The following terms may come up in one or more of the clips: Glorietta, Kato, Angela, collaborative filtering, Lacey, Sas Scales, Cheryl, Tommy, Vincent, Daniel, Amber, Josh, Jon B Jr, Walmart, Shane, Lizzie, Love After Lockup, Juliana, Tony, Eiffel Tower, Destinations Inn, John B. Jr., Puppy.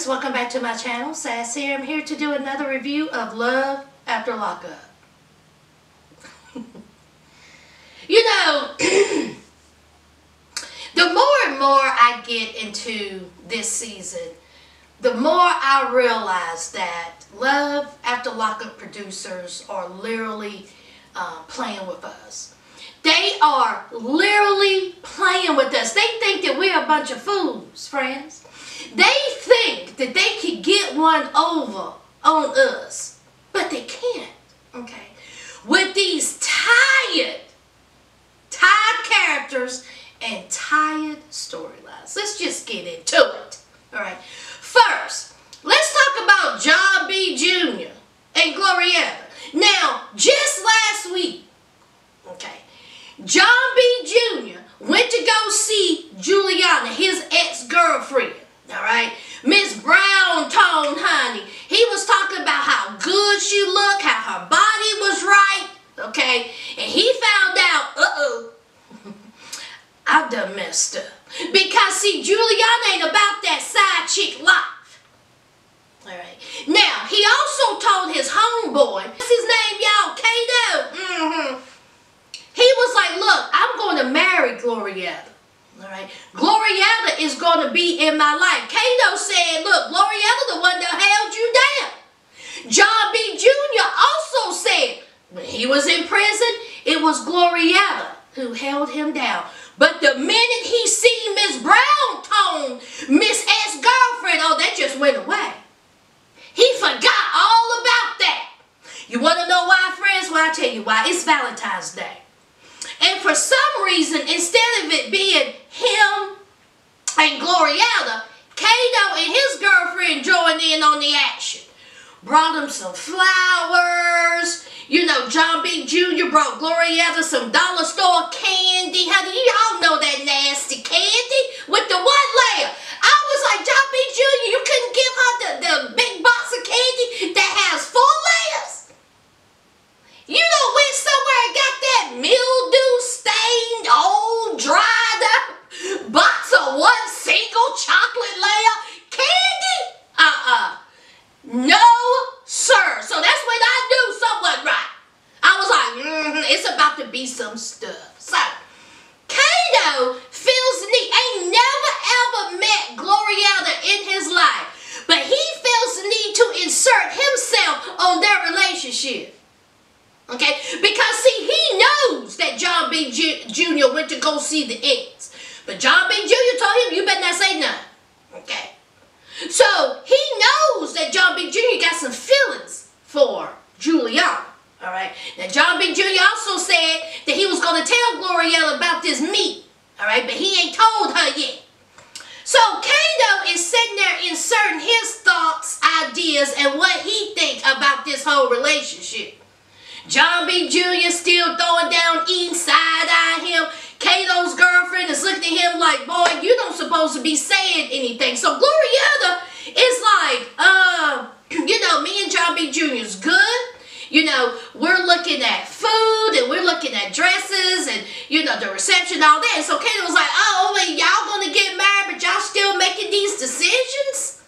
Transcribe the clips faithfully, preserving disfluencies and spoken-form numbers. guys, welcome back to my channel. Sass here. I'm here to do another review of Love After Lockup. You know, the more and more I get into this season, the more I realize that Love After Lockup producers are literally uh, playing with us. They are literally playing with us. They think that we're a bunch of fools, friends. They think that they can get one over on us, but they can't, okay? With these tired, tired characters and tired storylines. Let's just get into it, all right? First, let's talk about John B. Junior and Glorietta. Now, just last week, okay, John B. Junior went to go see Juliana, his ex-girlfriend. All right, Miss Brown Tone, honey. He was talking about how good she looked, how her body was right, okay? And he found out, uh-oh, I done messed up. Because, see, Juliana ain't about that side chick life. All right. Now, he also told his homeboy, what's his name, y'all? Kato. Mm-hmm. He was like, look, I'm going to marry Glorietta. All right. Glorietta is going to be in my life. Kato said, look, Glorietta the one that held you down. John B. Junior also said when he was in prison, it was Glorietta who held him down. But the minute he seen Miss Brown Tone, Miss ex-girlfriend, oh, that just went away. He forgot all about that. You want to know why, friends? Well, I'll tell you why. It's Valentine's Day. And for some reason, instead of it being him and Glorietta, Kato and his girlfriend joined in on the action. Brought him some flowers. You know, John B. Junior brought Glorietta some dollar store candy. Honey, you all know that nasty candy with the one layer. I was like, John B. Junior, you couldn't give her the, the big box of candy that has four layers? You done went somewhere and got that mildew stained, old, dried up box of one single chocolate layer candy? Uh-uh. No, sir. So that's when I knew something right. I was like, mm-hmm, it's about to be some stuff. So, Kato feels the need. Ain't never ever met Glorietta in his life. But he feels the need to insert himself on their relationship. Okay, because see, he knows that John B. Junior went to go see the ex. But John B. Junior told him, you better not say nothing. Okay. So, he knows that John B. Junior got some feelings for Juliana. All right. Now, John B. Junior also said that he was going to tell Glorietta about this meet. All right. But he ain't told her yet. So, Kato is sitting there inserting his thoughts, ideas, and what he thinks about this whole relationship. John B. Junior still throwing down, eating, side-eyeing him. Kato's girlfriend is looking at him like, boy, you don't supposed to be saying anything. So Glorietta is like, uh, you know, me and John B. Junior is good. You know, we're looking at food and we're looking at dresses and, you know, the reception and all that. And so Kato's like, oh, and y'all going to get married, but y'all still making these decisions?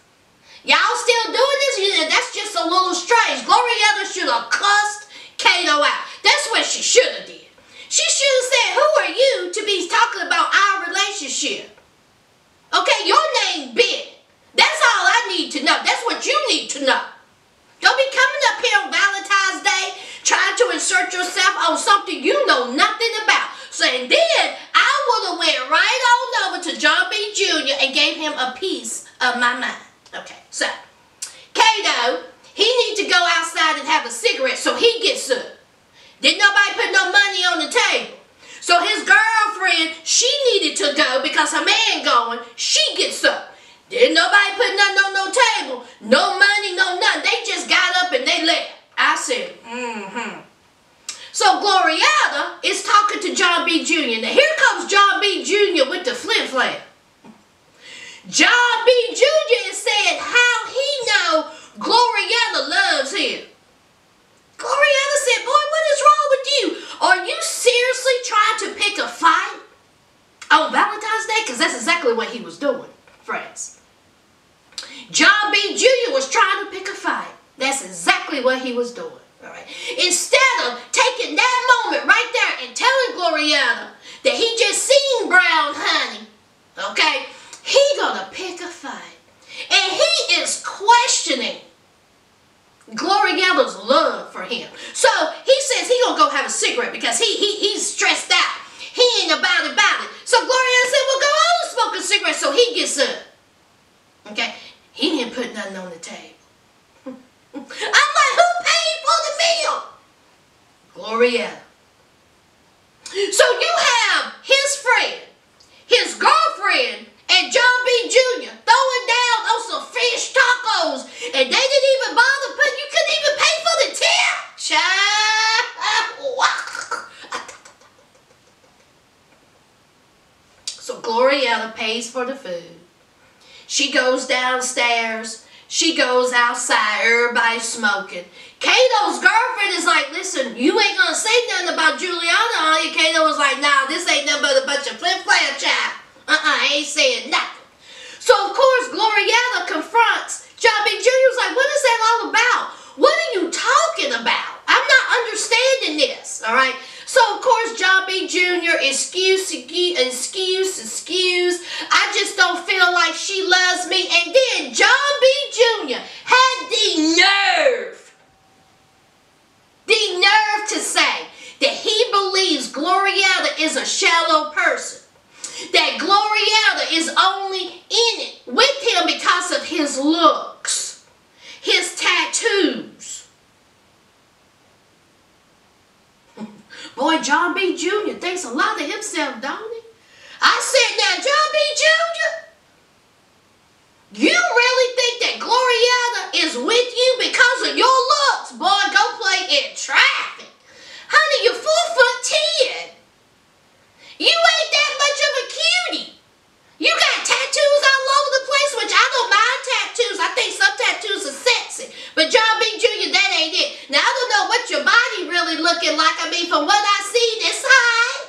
Y'all still doing this? That's just a little strange. Glorietta should have cussed Kato out. That's what she should have did. She should have said, who are you to be talking about our relationship? Okay, your name big. That's all I need to know. That's what you need to know. Don't be coming up here on Valentine's Day trying to insert yourself on something you know nothing about. So and then I would have went right on over to John B. Junior and gave him a piece of my mind. Okay, so Kato, he needs to go outside and have a cigarette, so he gets up. Didn't nobody put no money on the table. So his girlfriend, she needed to go because her man going, she gets up. Didn't nobody put nothing on no table. No money, no nothing. They just got up and they left. I said, mm-hmm. So Glorietta is talking to John B. Junior Now here comes John B. Junior with the flim-flam. John B. Junior is saying how he know Glorietta loves him. Glorietta said, boy, what is wrong with you? Are you seriously trying to pick a fight on Valentine's Day? Because that's exactly what he was doing, friends. John what he was doing. All right. Instead of taking that moment right there and telling Glorietta that he just seen brown honey, okay, he gonna pick a fight. And he is questioning Glorietta's love for him. So he says he gonna go have a cigarette because he, he he's stressed out. He ain't about it, about it. So Glorietta said, well, go on and smoke a cigarette. So he gets up. Okay? He didn't put nothing on the table. I'm like, who paid for the meal? Glorietta. So you have his friend, his girlfriend, and John B. Junior throwing down on some fish tacos, and they didn't even bother putting, you couldn't even pay for the tip. Child. So Glorietta pays for the food. She goes downstairs. She goes outside. Everybody's smoking. Kato's girlfriend is like, listen, you ain't gonna say nothing about Juliana, are you? Kato was like, nah, this ain't nothing but a bunch of flip-flap, child. Uh-uh, ain't saying nothing. So, of course, Glorietta confronts John B. Junior was like, what is that all about? What are you talking about? I'm not understanding this, all right? So, of course, John B. Junior, excuse, excuse, excuse. I just don't feel like she loves me. And then John B. Junior had the nerve, the nerve to say that he believes Glorietta is a shallow person. That Glorietta is only in it with him because of his looks, his tattoos. Boy, John B. Junior thinks a lot of himself, don't he? I said, now, John B. Junior, you really think that Glorietta is with you because of your looks? Boy, go play in traffic. Honey, you're four foot ten. You ain't that much of a cutie. You got tattoos all over the place, which I don't mind tattoos. I think some tattoos are sexy. But John B. Junior, that ain't it. Now, I don't know what your body really looking like. I mean, from what I see, it's high.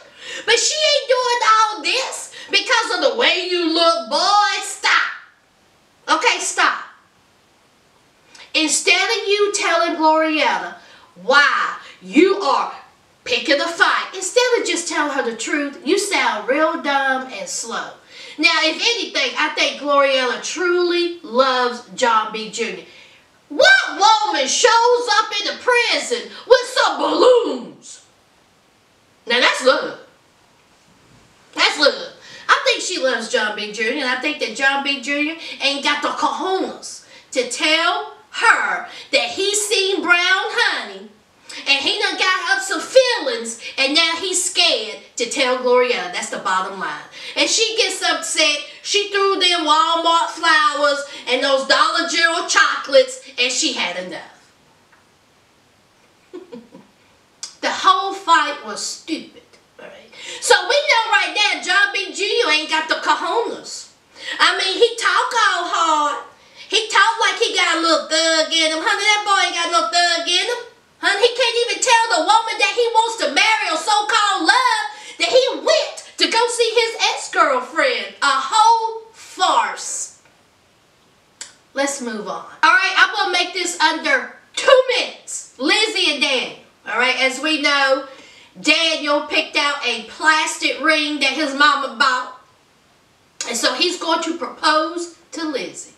But she ain't doing all this because of the way you look. Boy, stop. Okay, stop. Instead of you telling Glorietta why you are picking a fight, instead of just telling her the truth, you sound real dumb and slow. Now, if anything, I think Glorietta truly loves John B. Junior What woman shows up in the prison with some balloons? Now, that's love. That's love. I think she loves John B. Junior, and I think that John B. Junior ain't got the cojones to tell her that he seen brown honey, and he done got up some feelings, and now he's scared to tell Glorietta. That's the bottom line. And she gets upset. She threw them Walmart flowers and those Dollar General chocolates, and she had enough. The whole fight was stupid. All right. So we know right now John B. Junior ain't got the cojones. I mean, he talk all hard. He talk like he got a little thug in him. Honey, that boy ain't got no thug in him. Honey, he can't even tell the woman that he wants to marry or so-called love that he went to go see his ex-girlfriend. A whole farce. Let's move on. All right, I'm going to make this under two minutes. Lizzie and Daniel. All right, as we know, Daniel picked out a plastic ring that his mama bought. And so he's going to propose to Lizzie.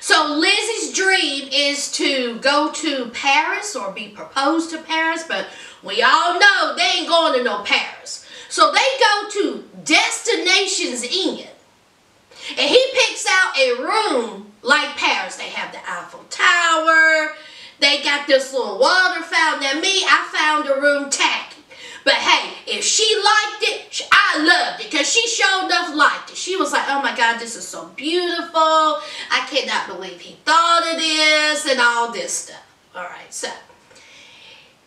So Lizzie's dream is to go to Paris or be proposed to Paris, but we all know they ain't going to no Paris. So they go to Destinations Inn, and he picks out a room like Paris. They have the Eiffel Tower. They got this little water fountain. Now me, I found the room tacky. But hey, if she liked it, I loved it because she sure enough liked it. She was like, oh my God, this is so beautiful. I cannot believe he thought of this and all this stuff. All right, so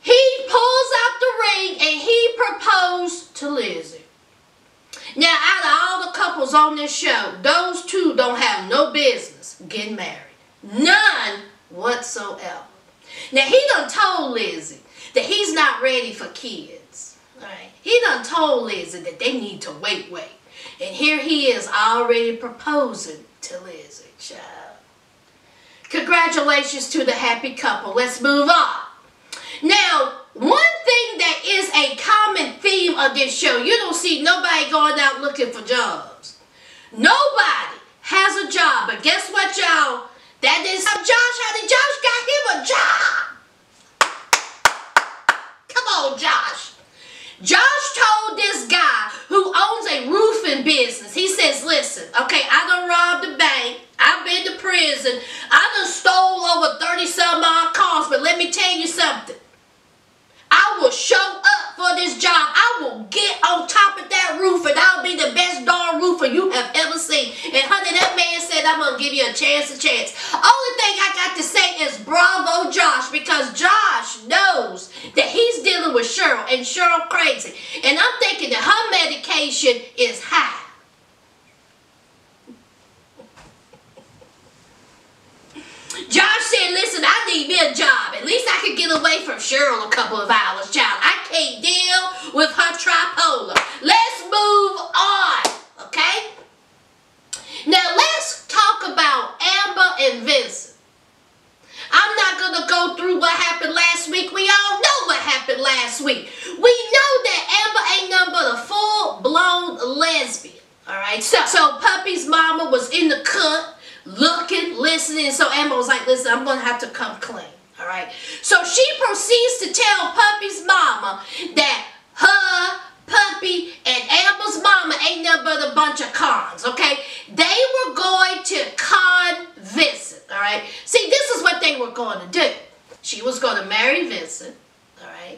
he pulls out the ring and he proposed to Lizzie. Now, out of all the couples on this show, those two don't have no business getting married. None whatsoever. Now, he done told Lizzie that he's not ready for kids. Right. He done told Lizzie that they need to wait, wait. And here he is already proposing to Lizzie, child. Congratulations to the happy couple. Let's move on. Now, one thing that is a common theme of this show, you don't see nobody going out looking for jobs. Nobody has a job, but guess what, y'all? That is how Josh, how did Josh got him a job? Come on, Josh. Josh told this guy who owns a roofing business, he says, listen, okay, I done robbed the bank, I've been to prison, I done stole over thirty-some odd cars, but let me tell you something. I will show up for this job. I will get on top of that roof and I'll be the best darn roofer you have ever seen. And honey, that man said, I'm going to give you a chance, a chance. Only thing I got to say is bravo, Josh, because Josh knows that he's dealing with Cheryl and Cheryl crazy. And I'm thinking that her medication is high. Josh said, listen, I need me a job. At least I could get away from Cheryl a couple of hours, child. I can't deal with her tripolar. Let's move on, okay? Now, let's talk about Amber and Vincent. I'm not going to go through what happened last week. We all know what happened last week. We know that Amber ain't nothing but a full-blown lesbian, all right? So, so Puppy's mama was in the cut, looking, listening. So Amber was like, listen, I'm going to have to come clean. All right. So she proceeds to tell Puppy's mama that her, Puppy, and Amber's mama ain't nothing but a bunch of cons. Okay. They were going to con Vincent. All right. See, this is what they were going to do. She was going to marry Vincent. All right.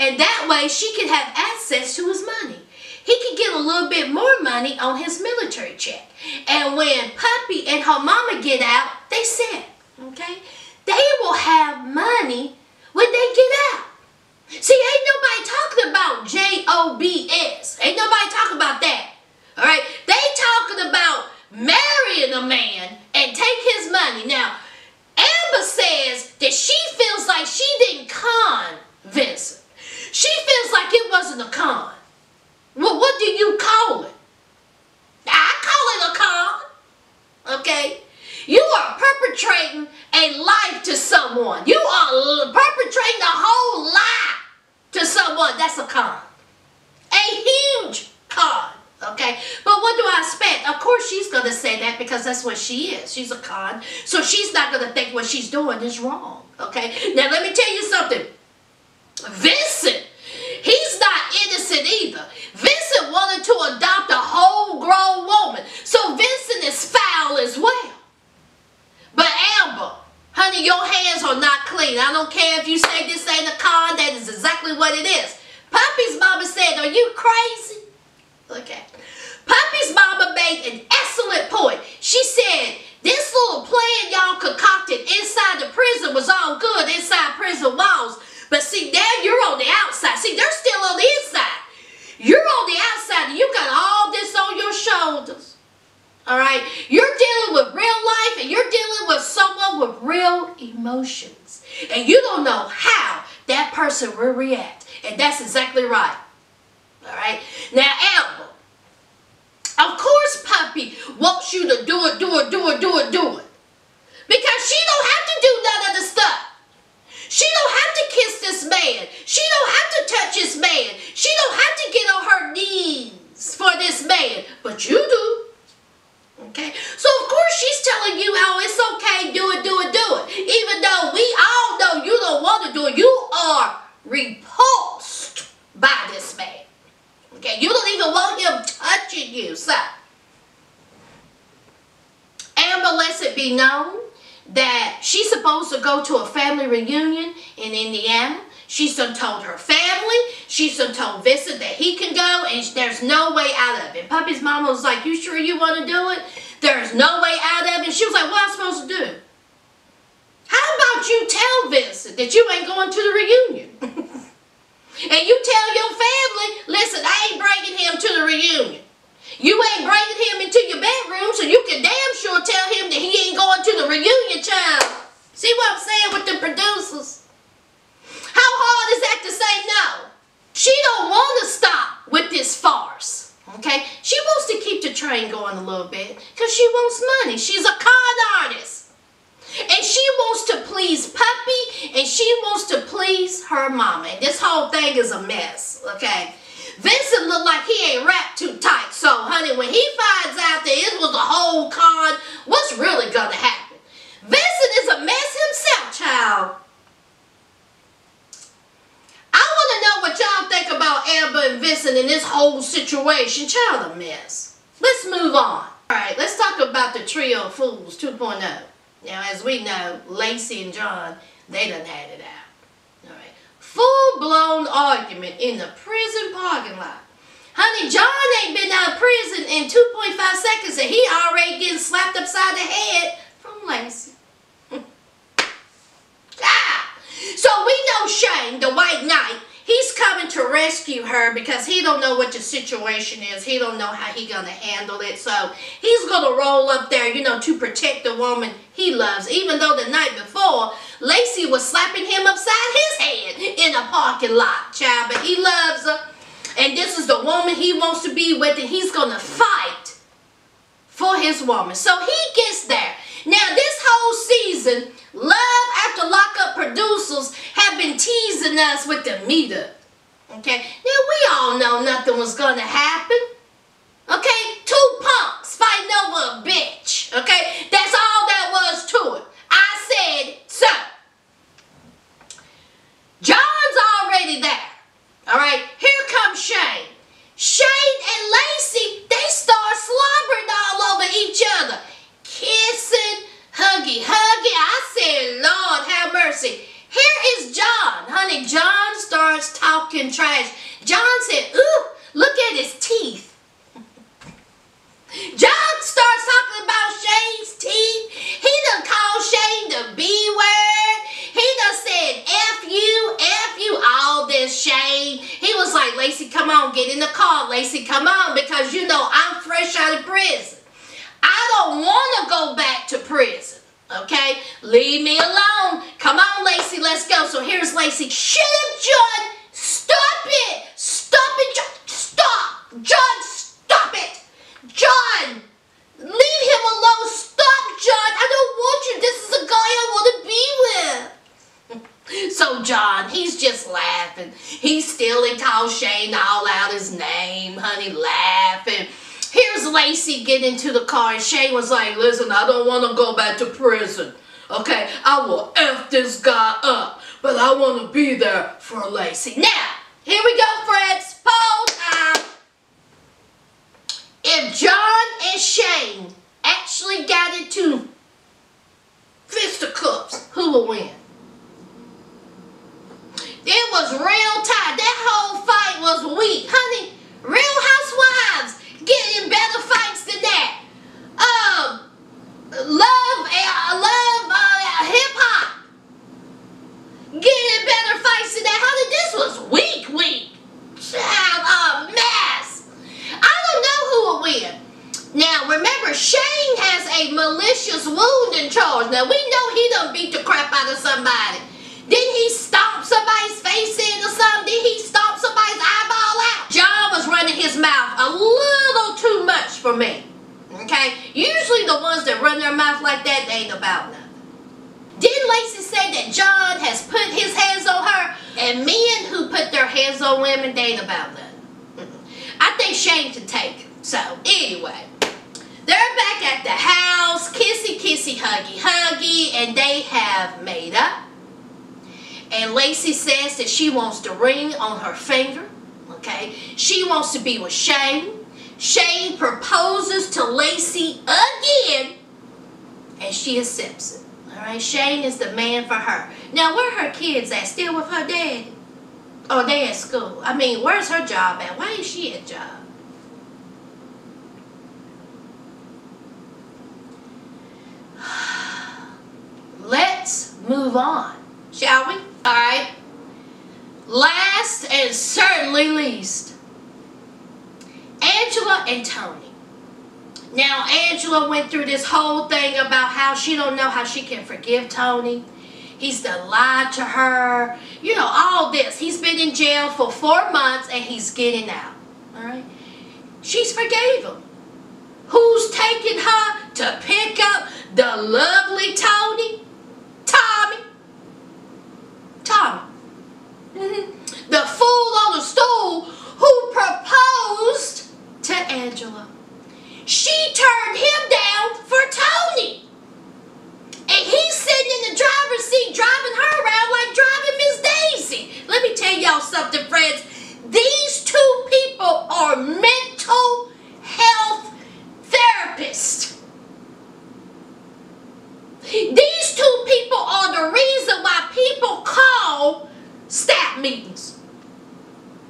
And that way she could have access to his money. He could get a little bit more money on his military check. And when Puppy and her mama get out, they said, okay, they will have money when they get out. See, ain't nobody talking about J O B S. Ain't nobody talking about that. All right? They talking about marrying a man and take his money. Now, Amber says that she feels like she didn't con Vincent. She feels like it wasn't a con. Well, what do you call it? I call it a con. Okay? You are perpetrating a life to someone. You are perpetrating a whole lie to someone. That's a con. A huge con. Okay? But what do I expect? Of course she's going to say that because that's what she is. She's a con. So she's not going to think what she's doing is wrong. Okay? Now, let me tell you something. Vincent, he's not innocent either. Vincent wanted to adopt a whole grown woman. So Vincent is foul as well. But Amber, honey, your hands are not clean. I don't care if you say this ain't a con. That is exactly what it is. Puppy's mama said, are you crazy? Okay. Puppy's mama made an excellent point. She said, this little plan y'all concocted inside the prison was all good inside prison walls. But see, now you're on the outside. See, they're still on the inside. You're on the outside and you got all this on your shoulders. All right? You're dealing with real life and you're dealing with someone with real emotions. And you don't know how that person will react. And that's exactly right. All right? Now, Amber, of course Puppy wants you to do it, do it, do it, do it, do it. Because she don't have to do none of the stuff. She don't have to kiss this man. She don't have to touch this man. She don't have to get on her knees for this man. But you do. Okay? So, of course, she's telling you, oh, it's okay. Do it, do it, do it. Even though we all know you don't want to do it. You are repulsed by this man. Okay? You don't even want him touching you. So, Amber lets it be known that she's supposed to go to a family reunion in Indiana. She's done told her family. She's done told Vincent that he can go and there's no way out of it. Puppy's mama was like, you sure you want to do it? There's no way out of it. And she was like, what am I supposed to do? How about you tell Vincent that you ain't going to the reunion? And you tell your family, listen, I ain't bringing him to the reunion. You ain't bringing him into your bedroom, so you can damn sure tell him that he ain't going to the reunion, child. See what I'm saying with the producers? How hard is that to say no? She don't want to stop with this farce, okay? She wants to keep the train going a little bit because she wants money. She's a con artist. And she wants to please Puppy, and she wants to please her mama. And this whole thing is a mess, okay? Vincent looked like he ain't wrapped too tight. So, honey, when he finds out that it was a whole con, what's really gonna happen? Vincent is a mess himself, child. I wanna know what y'all think about Amber and Vincent in this whole situation. Child, a mess. Let's move on. Alright, let's talk about the Trio of Fools two point oh. Now, as we know, Lacey and John, they done had it out. All right. Full-blown argument in the prison parking lot. Honey, John ain't been out of prison in two point five seconds, and he already getting slapped upside the head from Lacey. Ah! So we know Shane, the White Knight, he's coming to rescue her because he don't know what the situation is. He don't know how he gonna handle it. So he's gonna roll up there, you know, to protect the woman he loves. Even though the night before, Lacey was slapping him upside his head in a parking lot, child. But he loves her. And this is the woman he wants to be with. And he's gonna fight for his woman. So he gets there. Now this whole season, Love After Lockup producers have been teasing us with the meetup. Okay, now we all know nothing was gonna happen. Okay, two punks fighting over a bitch. Okay, that's all that was to it. I said so. John's already there. All right, here comes Shane. Shane and Lacey, they start slobbering all over each other, kissing. Huggy, huggy, I said, Lord, have mercy. Here is John. Honey, John starts talking trash. John said, ooh, look at his teeth. John starts talking about Shane's teeth. He done called Shane the B word. He done said, F you, F you, all this, Shane. He was like, Lacey, come on, get in the car. Lacey, come on, because you know I'm fresh out of prison. I don't want to go back to prison, okay? Leave me alone. Come on, Lacey, let's go. So here's Lacey. Shut up, John. Stop it. Stop it, John. Stop. John, stop it. John, leave him alone. Stop, John. I don't want you. This is a guy I want to be with. So John, he's just laughing. He still he calls Shane all out his name, honey, laughing. Here's Lacey getting into the car, and Shane was like, listen, I don't want to go back to prison, okay? I will F this guy up, but I want to be there for Lacey. Now, here we go, friends. Poll time. If John and Shane actually got into fisticuffs, who will win? It was real tight. That whole fight was weak. Honey, Real Housewives getting better fights than that. Um, love, uh, love, uh, hip hop. Getting better fights than that. Honey, this was weak, weak. Child, a mess. I don't know who will win. Now, remember, Shane has a malicious wounding charge. Now, we know he done beat the crap out of somebody. Didn't he stomp somebody's face in or something? Did he stomp somebody's eyeball out? John was running his mouth a little too much for me. Okay? Usually the ones that run their mouth like that, they ain't about nothing. Didn't Lacey say that John has put his hands on her? And men who put their hands on women, they ain't about nothing. I think Shane can take it. So, anyway. They're back at the house, kissy, kissy, huggy, huggy, and they have made up. And Lacey says that she wants the ring on her finger, okay? She wants to be with Shane. Shane proposes to Lacey again, and she accepts it, all right? Shane is the man for her. Now, where are her kids at? Still with her dad? Oh, they at school. I mean, where's her job at? Why ain't she at job? Let's move on, shall we? Alright, last and certainly least, Angela and Tony. Now, Angela went through this whole thing about how she don't know how she can forgive Tony. He's done lied to her. You know, all this. He's been in jail for four months and he's getting out. Alright, she's forgave him. who's taking her to pick up the lovely Tony? Tommy. Tommy. Mm-hmm. The fool on the stool who proposed to Angela. She turned him down for Tony. And he's sitting in the driver's seat driving her around like driving Miss Daisy. Let me tell y'all something, friends. These two people are mental health therapists. These two people are the reason why people call staff meetings.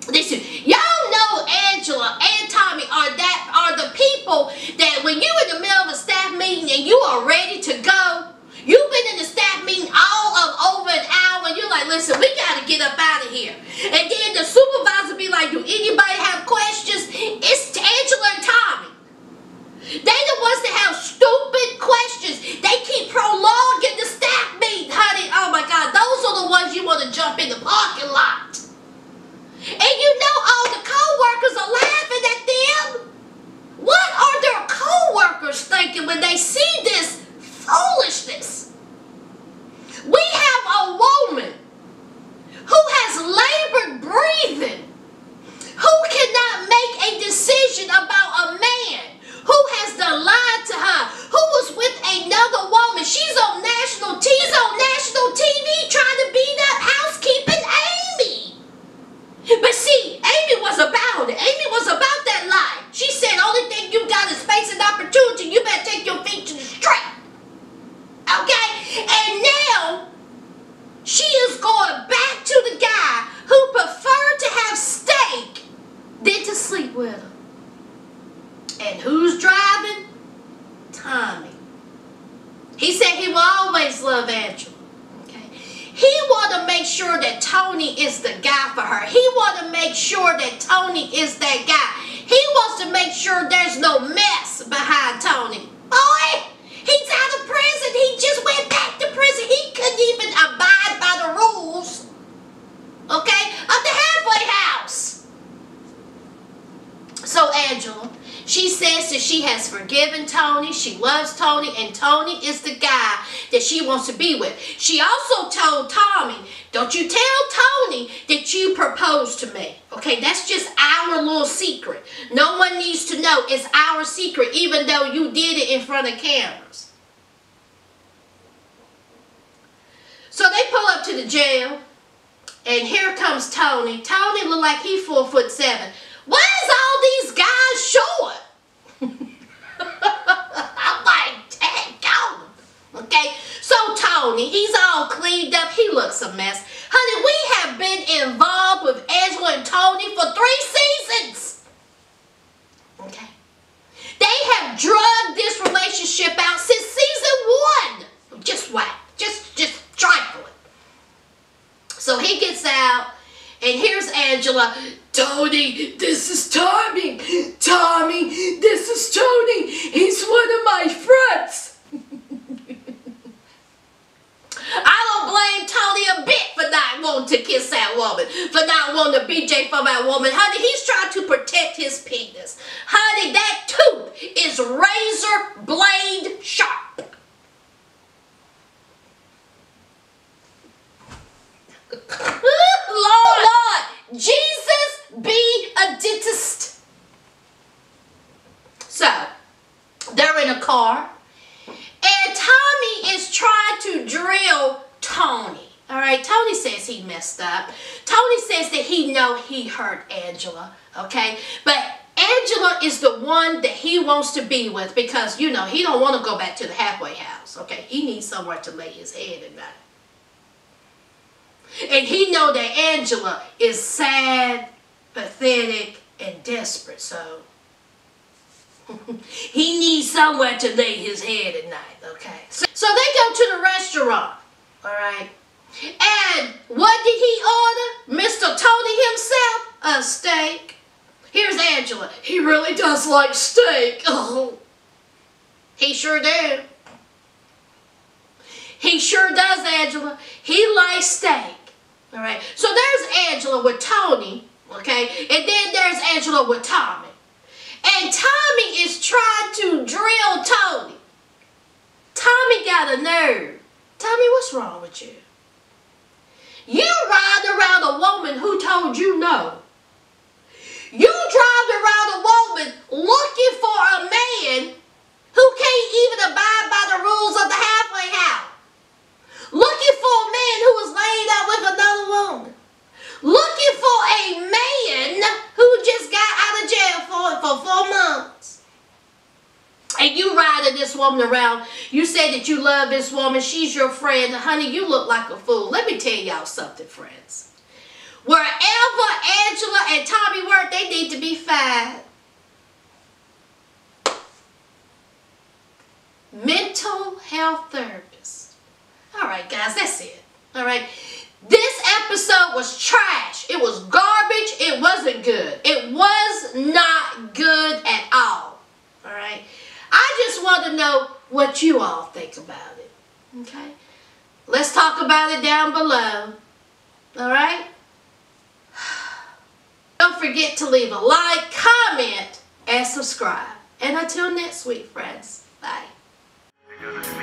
Listen, y'all know Angela and Tommy are that are the people that when you're in the middle of a staff meeting and you are ready to go, you've been in the staff meeting all of over an hour and you're like, listen, we got to get up out of here. And then the supervisor be like, do anybody have questions? It's Angela and Tommy. They the ones that have stupid questions. They keep prolonging the staff meeting, honey. Oh my God, those are the ones you want to jump in the parking lot. And you know all the co-workers are laughing at them. What are their co-workers thinking when they see this foolishness? We have a woman who has labored breathing, who cannot make a decision about a man who has done lied to her, who was with another woman. She's on national T V, she's on national T V trying to beat up housekeeping Amy. But see, Amy was about it. Amy was about that lie. She said, only thing you got is space and opportunity. You better take your feet to the street. Okay? And now, she is going back to the guy who preferred to have steak than to sleep with her. And who's driving? Tommy. He said he will always love Angela. He want to make sure that Tony is the guy for her. He want to make sure that Tony is that guy. He wants to make sure there's no mess behind Tony. Boy, he's out of prison. He just went back to prison. He couldn't even abide by the rules, okay, of the halfway house. So Angela, she says that she has forgiven Tony, she loves Tony, and Tony is the guy that she wants to be with. She also told Tommy, don't you tell Tony that you proposed to me. Okay, that's just our little secret. No one needs to know. It's our secret, even though you did it in front of cameras. So they pull up to the jail, and here comes Tony. Tony looked like he four foot seven. Why is all these guys short? I'm like, dang on. Okay, so Tony, he's all cleaned up. He looks a mess. Honey, we have been involved with Angela and Tony for three seasons. Okay. They have drugged this relationship out since season one. Just whack. Just, just trifling. So he gets out. And here's Angela. Tony, this is Tommy. Tommy, this is Tony. He's one of my friends. I don't blame Tony a bit for not wanting to kiss that woman, for not wanting to B J for that woman. Honey, he's trying to protect his penis. Honey, that tooth is razor blade sharp. Lord, Lord, Jesus be a dentist. So, they're in a car, and Tommy is trying to drill Tony. All right, Tony says he messed up. Tony says that he know he hurt Angela, okay? But Angela is the one that he wants to be with because, you know, he don't want to go back to the halfway house, okay? He needs somewhere to lay his head at night. And he know that Angela is sad, pathetic, and desperate, so he needs somewhere to lay his head at night, okay? So, so they go to the restaurant, all right? And what did he order? Mister Tony himself? A steak. Here's Angela. He really does like steak. Oh, he sure did. He sure does, Angela. He likes steak. All right. So there's Angela with Tony, okay? And then there's Angela with Tommy. And Tommy is trying to drill Tony. Tommy got a nerve. Tommy, what's wrong with you? You ride around a woman who told you no. You drive around a woman looking for a man who can't even abide by the rules of the halfway house. Looking for a man who was laid out with another woman. Looking for a man who just got out of jail for, for four months. And you riding this woman around. You said that you love this woman. She's your friend. Honey, you look like a fool. Let me tell y'all something, friends. Wherever Angela and Tommy work, they need to be fired. Mental health therapist. All right, guys, that's it. All right. This episode was trash. It was garbage. It wasn't good. It was not good at all. All right. I just want to know what you all think about it. Okay. Let's talk about it down below. All right. Don't forget to leave a like, comment, and subscribe. And until next week, friends. Bye.